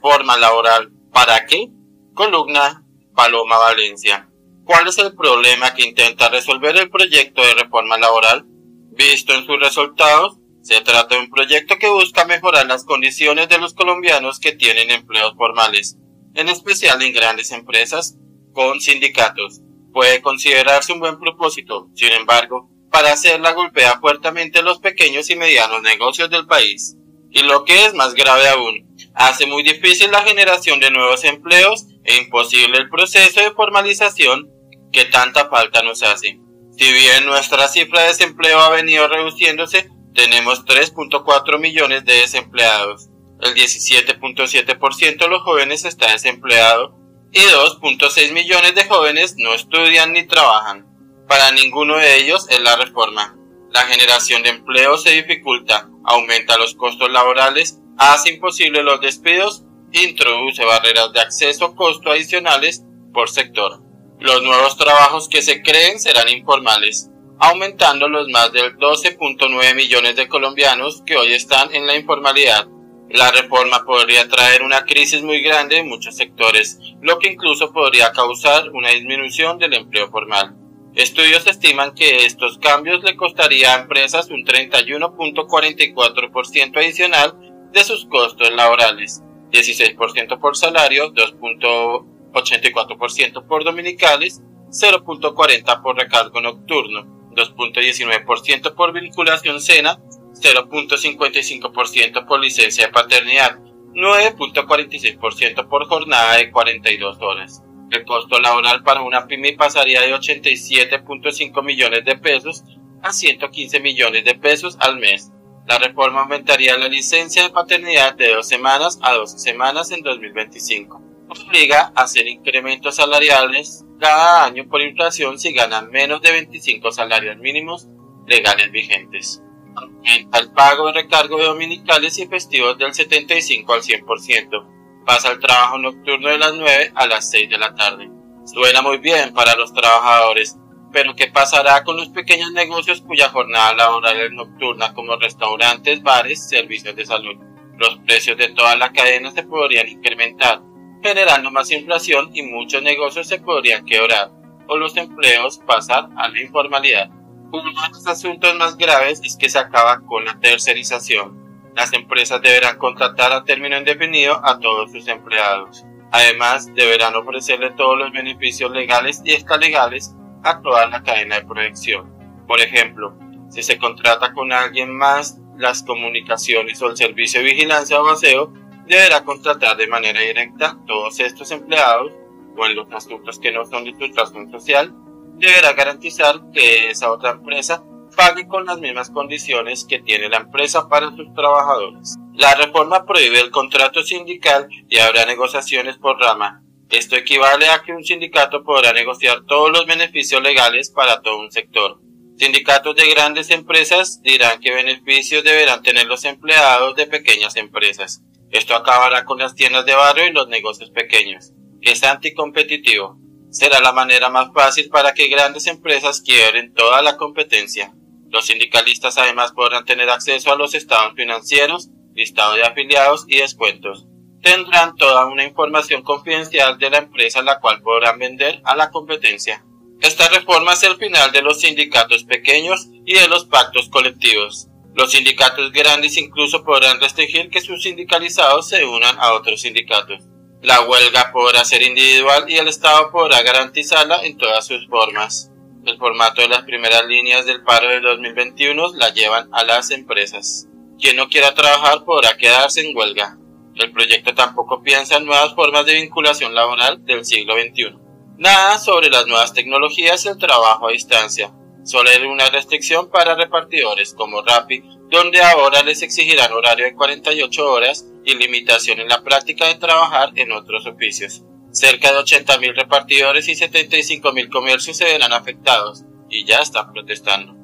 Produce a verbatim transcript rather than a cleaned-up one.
reforma laboral. ¿Para qué? Columna Paloma Valencia. ¿Cuál es el problema que intenta resolver el proyecto de reforma laboral? Visto en sus resultados, se trata de un proyecto que busca mejorar las condiciones de los colombianos que tienen empleos formales, en especial en grandes empresas con sindicatos. Puede considerarse un buen propósito, sin embargo, para hacerla golpea fuertemente los pequeños y medianos negocios del país. Y lo que es más grave aún, hace muy difícil la generación de nuevos empleos e imposible el proceso de formalización que tanta falta nos hace. Si bien nuestra cifra de desempleo ha venido reduciéndose, tenemos tres punto cuatro millones de desempleados. El diecisiete punto siete por ciento de los jóvenes está desempleado y dos punto seis millones de jóvenes no estudian ni trabajan. Para ninguno de ellos es la reforma. La generación de empleo se dificulta, aumenta los costos laborales, hace imposible los despidos, introduce barreras de acceso, costo adicionales por sector. Los nuevos trabajos que se creen serán informales, aumentando los más del doce punto nueve millones de colombianos que hoy están en la informalidad. La reforma podría traer una crisis muy grande en muchos sectores, lo que incluso podría causar una disminución del empleo formal. Estudios estiman que estos cambios le costaría a empresas un treinta y uno punto cuarenta y cuatro por ciento adicional de sus costos laborales, dieciséis por ciento por salario, dos punto ochenta y cuatro por ciento por dominicales, cero punto cuarenta por ciento por recargo nocturno, dos punto diecinueve por ciento por vinculación SENA, cero punto cincuenta y cinco por ciento por licencia de paternidad, nueve punto cuarenta y seis por ciento por jornada de cuarenta y dos horas. El costo laboral para una pyme pasaría de ochenta y siete punto cinco millones de pesos a ciento quince millones de pesos al mes. La reforma aumentaría la licencia de paternidad de dos semanas a doce semanas en dos mil veinticinco. Obliga a hacer incrementos salariales cada año por inflación si ganan menos de veinticinco salarios mínimos legales vigentes. Aumenta el pago de recargo de dominicales y festivos del setenta y cinco al cien por ciento. Pasa el trabajo nocturno de las nueve a las seis de la tarde. Suena muy bien para los trabajadores, pero ¿qué pasará con los pequeños negocios cuya jornada laboral es nocturna, como restaurantes, bares, servicios de salud? Los precios de toda la cadena se podrían incrementar, generando más inflación y muchos negocios se podrían quebrar, o los empleos pasar a la informalidad. Uno de los asuntos más graves es que se acaba con la tercerización. Las empresas deberán contratar a término indefinido a todos sus empleados. Además, deberán ofrecerle todos los beneficios legales y extralegales a toda la cadena de producción. Por ejemplo, si se contrata con alguien más las comunicaciones o el servicio de vigilancia o aseo, deberá contratar de manera directa a todos estos empleados, o en los asuntos que no son de situación social, deberá garantizar que esa otra empresa pague con las mismas condiciones que tiene la empresa para sus trabajadores. La reforma prohíbe el contrato sindical y habrá negociaciones por rama. Esto equivale a que un sindicato podrá negociar todos los beneficios legales para todo un sector. Sindicatos de grandes empresas dirán qué beneficios deberán tener los empleados de pequeñas empresas. Esto acabará con las tiendas de barrio y los negocios pequeños. Es anticompetitivo. Será la manera más fácil para que grandes empresas quiebren toda la competencia. Los sindicalistas además podrán tener acceso a los estados financieros, listado de afiliados y descuentos. Tendrán toda una información confidencial de la empresa, la cual podrán vender a la competencia. Esta reforma es el final de los sindicatos pequeños y de los pactos colectivos. Los sindicatos grandes incluso podrán restringir que sus sindicalizados se unan a otros sindicatos. La huelga podrá ser individual y el Estado podrá garantizarla en todas sus formas. El formato de las primeras líneas del paro del dos mil veintiuno la llevan a las empresas. Quien no quiera trabajar podrá quedarse en huelga. El proyecto tampoco piensa en nuevas formas de vinculación laboral del siglo veintiuno. Nada sobre las nuevas tecnologías y el trabajo a distancia. Solo hay una restricción para repartidores como Rappi, donde ahora les exigirán horario de cuarenta y ocho horas y limitación en la práctica de trabajar en otros oficios. Cerca de ochenta mil repartidores y setenta y cinco mil comercios se verán afectados y ya están protestando.